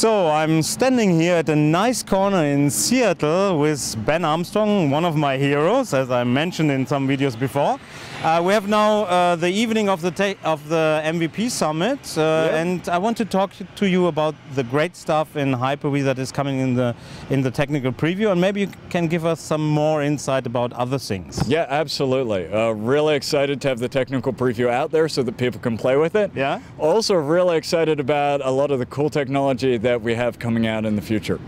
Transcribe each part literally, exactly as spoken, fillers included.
So I'm standing here at a nice corner in Seattle with Ben Armstrong, one of my heroes, as I mentioned in some videos before. Uh, we have now uh, the evening of the, of the M V P Summit, uh, yeah. and I want to talk to you about the great stuff in Hyper-V that is coming in the, in the technical preview, and maybe you can give us some more insight about other things. Yeah, absolutely. Uh, really excited to have the technical preview out there so that people can play with it. Yeah. Also really excited about a lot of the cool technology that we have coming out in the future.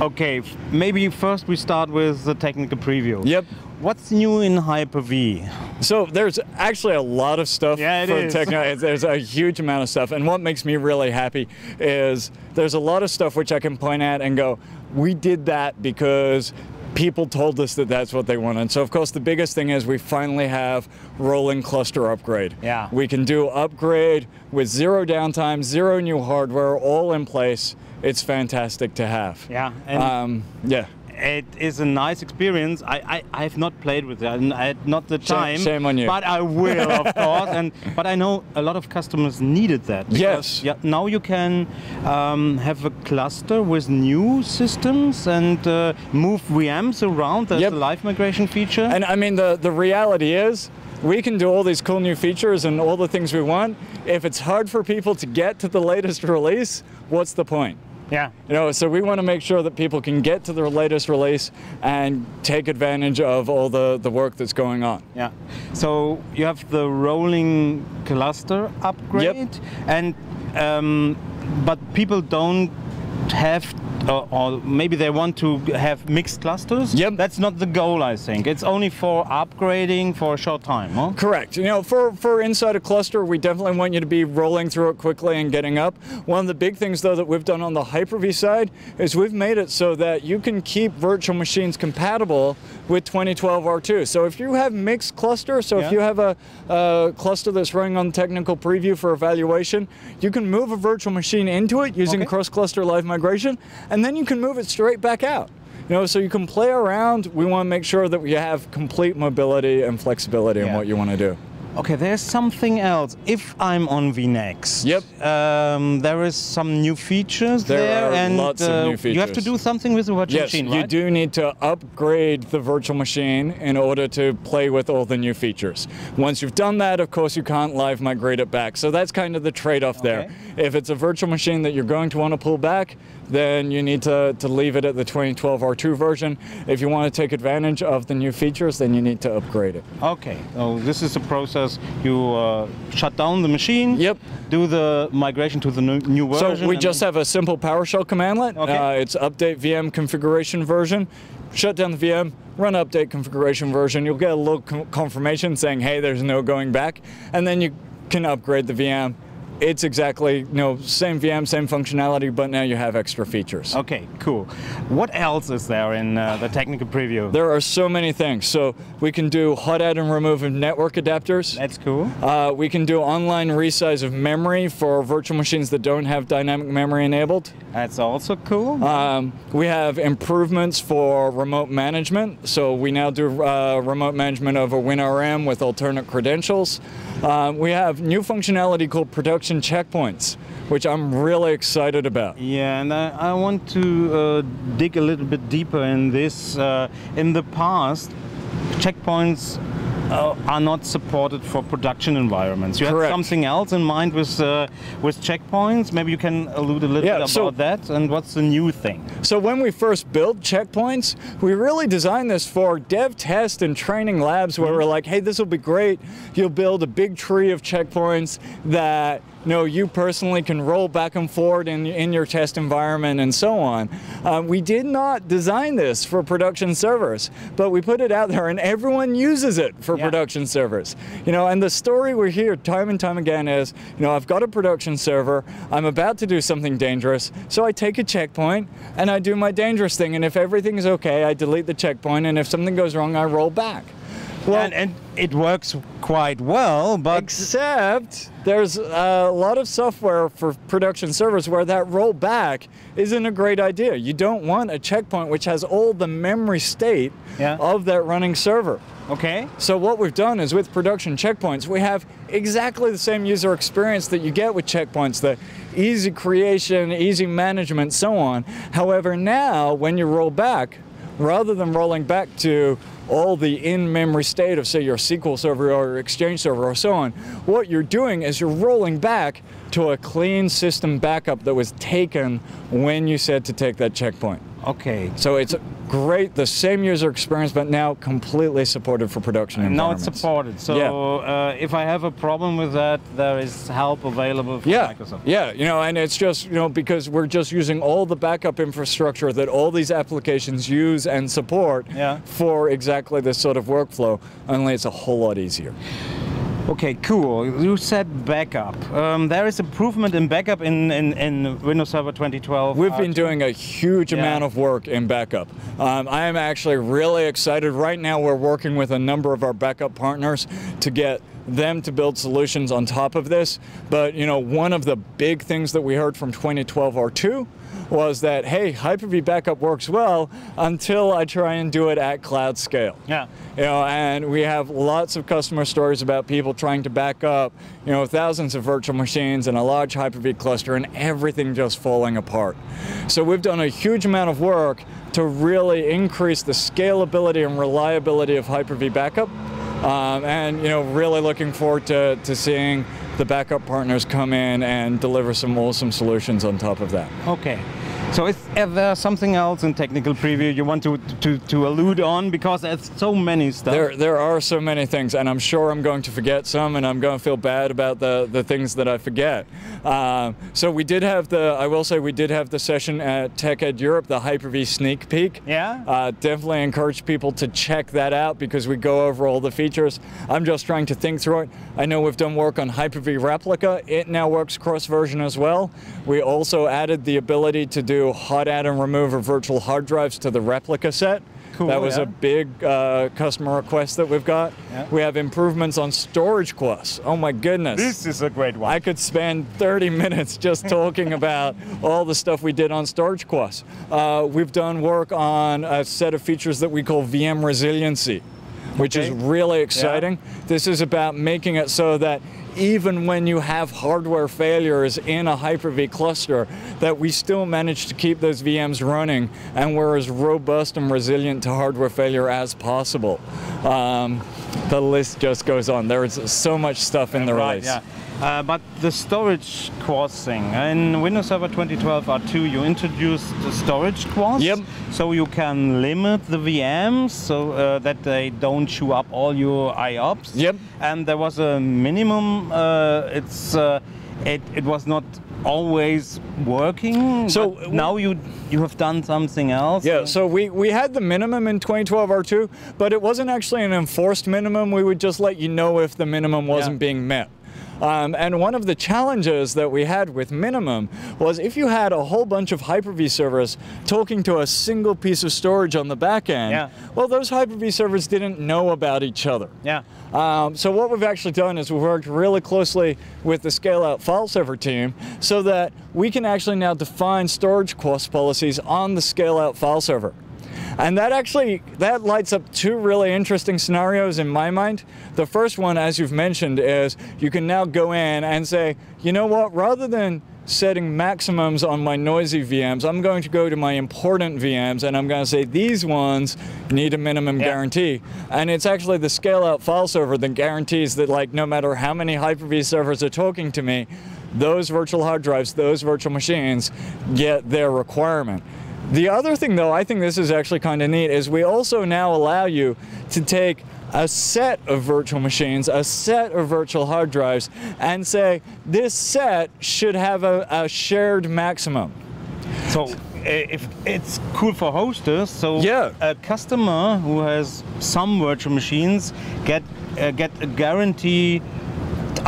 Okay, maybe first we start with the technical preview. Yep. What's new in Hyper-V? So there's actually a lot of stuff yeah, for technology. There's a huge amount of stuff, and what makes me really happy is there's a lot of stuff which I can point at and go, we did that because people told us that that's what they wanted. So of course the biggest thing is we finally have rolling cluster upgrade. Yeah. We can do upgrade with zero downtime, zero new hardware, all in place. It's fantastic to have. Yeah. And um, yeah. It is a nice experience. I, I, I've not played with it, I had not the time. Shame, shame on you. But I will, of course. And But I know a lot of customers needed that. Yes. Yeah, now you can um, have a cluster with new systems and uh, move V Ms around. That's yep. a live migration feature. And I mean, the, the reality is, we can do all these cool new features and all the things we want. If it's hard for people to get to the latest release, what's the point? Yeah. You know, so we want to make sure that people can get to their latest release and take advantage of all the, the work that's going on. Yeah. So you have the rolling cluster upgrade, yep. and um, but people don't have Uh, or maybe they want to have mixed clusters. Yep. That's not the goal, I think. It's only for upgrading for a short time, huh? Correct. You know, for, for inside a cluster, we definitely want you to be rolling through it quickly and getting up. One of the big things, though, that we've done on the Hyper-V side is we've made it so that you can keep virtual machines compatible with twenty twelve R two. So if you have mixed clusters, so yeah. if you have a, a cluster that's running on technical preview for evaluation, you can move a virtual machine into it using okay. cross-cluster live migration. And then you can move it straight back out. You know, so you can play around. We want to make sure that we have complete mobility and flexibility yeah. in what you want to do. Okay, there's something else. If I'm on vNext, yep. um, there is some new features there, there are and lots uh, of new features. You have to do something with the virtual yes, machine, right? You do need to upgrade the virtual machine in order to play with all the new features. Once you've done that, of course, you can't live migrate it back. So that's kind of the trade-off okay. there. If it's a virtual machine that you're going to want to pull back, then you need to, to leave it at the twenty twelve R two version. If you want to take advantage of the new features, then you need to upgrade it. Okay, so this is a process. You uh, shut down the machine, yep. do the migration to the new, new version. So we just have a simple PowerShell commandlet. Okay. Uh, it's update V M configuration version. Shut down the V M, run update configuration version. You'll get a little confirmation saying, hey, there's no going back. And then you can upgrade the V M. It's exactly, you know, same V M, same functionality, but now you have extra features. Okay, cool. What else is there in uh, the technical preview? There are so many things. So we can do hot add and remove of network adapters. That's cool. Uh, we can do online resize of memory for virtual machines that don't have dynamic memory enabled. That's also cool. Um, we have improvements for remote management. So we now do uh, remote management over WinRM with alternate credentials. Uh, we have new functionality called production checkpoints, which I'm really excited about. Yeah, and I, I want to uh, dig a little bit deeper in this. Uh, in the past, checkpoints Uh, are not supported for production environments. You Correct. Had something else in mind with uh, with checkpoints? Maybe you can allude a little yeah, bit so about that and what's the new thing? So when we first built checkpoints, we really designed this for dev test and training labs where mm-hmm. we're like, hey, this will be great. You'll build a big tree of checkpoints that you know, you personally can roll back and forward in, in your test environment and so on. Uh, we did not design this for production servers, but we put it out there and everyone uses it for Yeah. production servers. You know, and the story we hear time and time again is, you know, I've got a production server, I'm about to do something dangerous, so I take a checkpoint and I do my dangerous thing, and if everything's okay, I delete the checkpoint, and if something goes wrong, I roll back. Well, and, and it works quite well, but except there's a lot of software for production servers where that rollback isn't a great idea. You don't want a checkpoint which has all the memory state yeah. of that running server. Okay. So what we've done is with production checkpoints, we have exactly the same user experience that you get with checkpoints, the easy creation, easy management, so on. However, now when you roll back, rather than rolling back to all the in-memory state of, say, your S Q L server or your Exchange server or so on, what you're doing is you're rolling back to a clean system backup that was taken when you said to take that checkpoint. Okay. So it's great, the same user experience, but now completely supported for production environments. Now it's supported. So yeah. uh, if I have a problem with that, there is help available from yeah. Microsoft. Yeah, you know, and it's just, you know, because we're just using all the backup infrastructure that all these applications use and support yeah. for exactly this sort of workflow, only it's a whole lot easier. Okay, cool. You said backup. Um, there is improvement in backup in, in, in Windows Server twenty twelve. We've been doing a huge yeah. amount of work in backup. Um, I am actually really excited. Right now we're working with a number of our backup partners to get them to build solutions on top of this. But, you know, one of the big things that we heard from twenty twelve R two was that, hey, Hyper-V backup works well until I try and do it at cloud scale. Yeah. You know, and we have lots of customer stories about people trying to back up, you know, thousands of virtual machines and a large Hyper-V cluster and everything just falling apart. So we've done a huge amount of work to really increase the scalability and reliability of Hyper-V backup. Um, and, you know, really looking forward to, to seeing the backup partners come in and deliver some awesome solutions on top of that. Okay. So is, is there something else in technical preview you want to, to, to allude on? Because there's so many stuff. There, there are so many things, and I'm sure I'm going to forget some, and I'm going to feel bad about the, the things that I forget. Uh, so we did have the, I will say we did have the session at TechEd Europe, the Hyper-V sneak peek. Yeah. Uh, definitely encourage people to check that out because we go over all the features. I'm just trying to think through it. I know we've done work on Hyper-V Replica. It now works cross-version as well. We also added the ability to do hot add and remove of virtual hard drives to the replica set. Cool, that was yeah. a big uh, customer request that we've got. Yeah. We have improvements on storage quests. Oh my goodness. This is a great one. I could spend thirty minutes just talking about all the stuff we did on storage quests. Uh, we've done work on a set of features that we call V M resiliency, which okay. is really exciting. Yeah. This is about making it so that even when you have hardware failures in a Hyper-V cluster, that we still manage to keep those V Ms running and we're as robust and resilient to hardware failure as possible. Um, the list just goes on. There is so much stuff in the right, release. Yeah. Uh, but the storage quotes thing, in Windows Server twenty twelve R two you introduced the storage quotes, yep. so you can limit the V Ms so uh, that they don't chew up all your I O P S. Yep. And there was a minimum, uh, it's, uh, it, it was not always working, so but now you you have done something else. Yeah, so we, we had the minimum in twenty twelve R two, but it wasn't actually an enforced minimum. We would just let you know if the minimum wasn't yeah. being met. Um, and one of the challenges that we had with minimum was if you had a whole bunch of Hyper-V servers talking to a single piece of storage on the back end, yeah. well, those Hyper-V servers didn't know about each other. Yeah. Um, so what we've actually done is we've worked really closely with the Scale-Out File Server team so that we can actually now define storage cost policies on the Scale-Out File Server. And that actually, that lights up two really interesting scenarios in my mind. The first one, as you've mentioned, is you can now go in and say, you know what, rather than setting maximums on my noisy V Ms, I'm going to go to my important V Ms and I'm going to say these ones need a minimum yeah. guarantee. And it's actually the Scale-Out File Server that guarantees that, like, no matter how many Hyper-V servers are talking to me, those virtual hard drives, those virtual machines get their requirement. The other thing, though, I think this is actually kind of neat, is we also now allow you to take a set of virtual machines, a set of virtual hard drives, and say this set should have a, a shared maximum. So if it's cool for hosters, so yeah. a customer who has some virtual machines get, uh, get a guarantee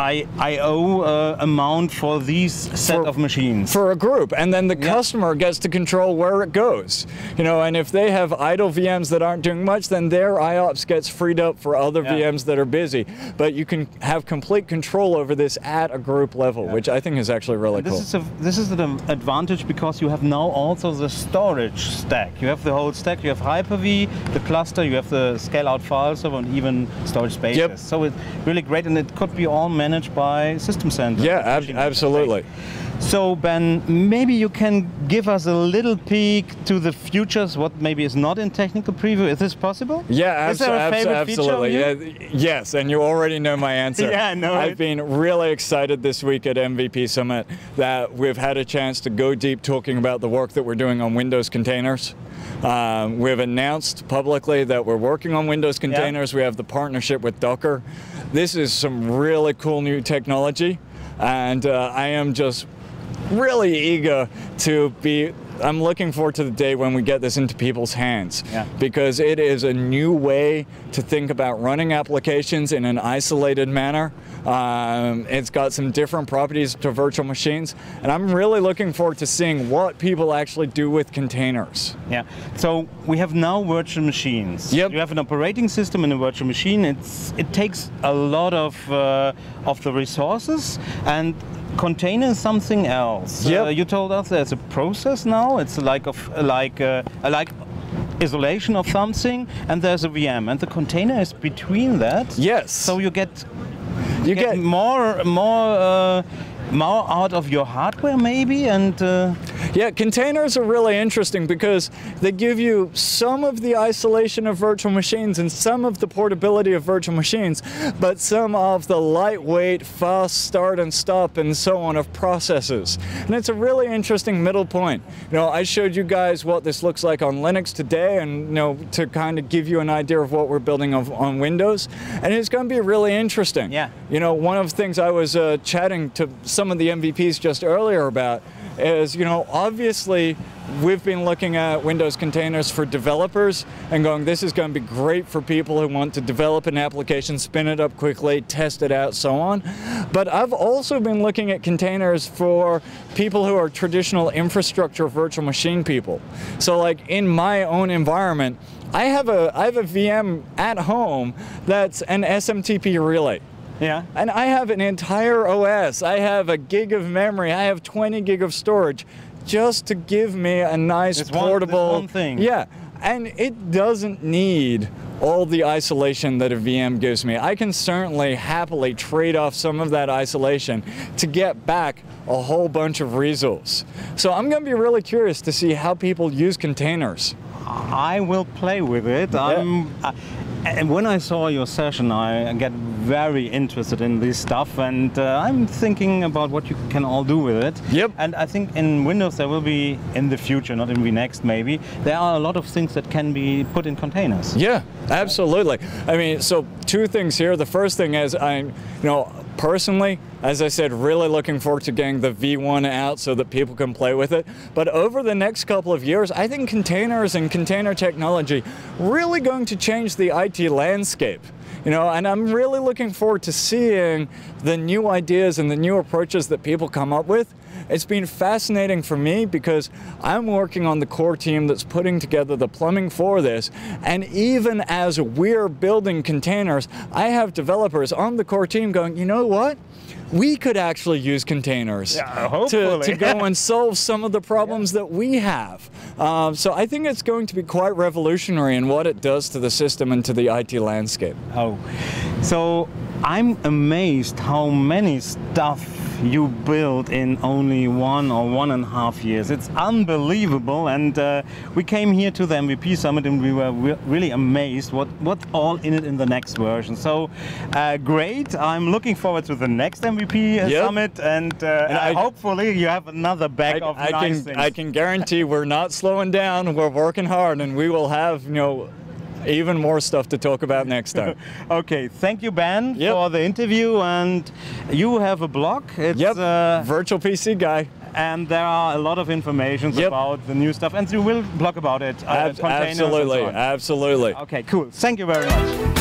I O uh, amount for these set for, of machines. For a group. And then the yeah. customer gets to control where it goes. You know, and if they have idle V Ms that aren't doing much, then their I O P S gets freed up for other yeah. V Ms that are busy. But you can have complete control over this at a group level, yeah. which I think is actually really this cool. Is a, this is an advantage because you have now also the storage stack. You have the whole stack. You have Hyper-V, the cluster, you have the scale-out file server, and even storage spaces. Yep. So it's really great, and it could be all managed by System Center. Yeah, ab absolutely. So Ben, maybe you can give us a little peek to the futures, what maybe is not in technical preview. Is this possible? Yeah, abs is there a abs absolutely. Yeah, yes, and you already know my answer. Yeah, I know. I've it. been really excited this week at M V P Summit that we've had a chance to go deep talking about the work that we're doing on Windows containers. Um, we've announced publicly that we're working on Windows containers. Yeah. We have the partnership with Docker. This is some really cool new technology, and uh, I am just really eager to be, I'm looking forward to the day when we get this into people's hands, yeah. because it is a new way to think about running applications in an isolated manner. Um, it's got some different properties to virtual machines, and I'm really looking forward to seeing what people actually do with containers. Yeah, so we have now virtual machines. Yep. You have an operating system in a virtual machine. It's, it takes a lot of, uh, of the resources, and container is something else. Yep. Uh, you told us there's a process now. It's like of like uh, like isolation of something, and there's a V M, and the container is between that. Yes. So you get you get, get more more. Uh, more out of your hardware maybe, and uh... yeah, containers are really interesting because they give you some of the isolation of virtual machines and some of the portability of virtual machines, but some of the lightweight fast start and stop and so on of processes, and it's a really interesting middle point. You know, I showed you guys what this looks like on Linux today, and you know, to kind of give you an idea of what we're building of, on Windows, and it's going to be really interesting. Yeah, you know, one of the things I was uh, chatting to some some of the M V Ps just earlier about is, you know, obviously we've been looking at Windows containers for developers and going, this is going to be great for people who want to develop an application, spin it up quickly, test it out, so on. But I've also been looking at containers for people who are traditional infrastructure virtual machine people. So like in my own environment, I have a, I have a V M at home that's an S M T P relay. Yeah. And I have an entire O S. I have a gig of memory. I have twenty gig of storage just to give me a nice it's portable one, one thing. Yeah. And it doesn't need all the isolation that a V M gives me. I can certainly happily trade off some of that isolation to get back a whole bunch of resource. So I'm going to be really curious to see how people use containers. I will play with it. Yeah. I'm, I, and when I saw your session, I get very interested in this stuff, and uh, I'm thinking about what you can all do with it. Yep. And I think in Windows there will be, in the future, not in vNext maybe, there are a lot of things that can be put in containers. Yeah, absolutely. I mean, so two things here. The first thing is, I'm, you know, personally, as I said, really looking forward to getting the V one out so that people can play with it. But over the next couple of years, I think containers and container technology really going to change the I T landscape. You know, and I'm really looking forward to seeing the new ideas and the new approaches that people come up with. It's been fascinating for me because I'm working on the core team that's putting together the plumbing for this. And even as we're building containers, I have developers on the core team going, you know what? We could actually use containers yeah, to, to go and solve some of the problems yeah. that we have. Um, so I think it's going to be quite revolutionary in what it does to the system and to the I T landscape. Oh, so I'm amazed how many stuff you built in only one or one and a half years. It's unbelievable, and uh, we came here to the M V P Summit and we were re really amazed what, what all in it in the next version. So uh, great, I'm looking forward to the next M V P uh, yep. Summit, and, uh, and I, hopefully you have another bag I, of I nice can, things. I can guarantee we're not slowing down, we're working hard, and we will have, you know, even more stuff to talk about next time. Okay, thank you, Ben, yep. for the interview. And you have a blog. It's yep. uh, Virtual P C Guy. And there are a lot of information yep. about the new stuff. And you will blog about it. Uh, Ab containers absolutely, and so on. Absolutely. Okay, cool. Thank you very much.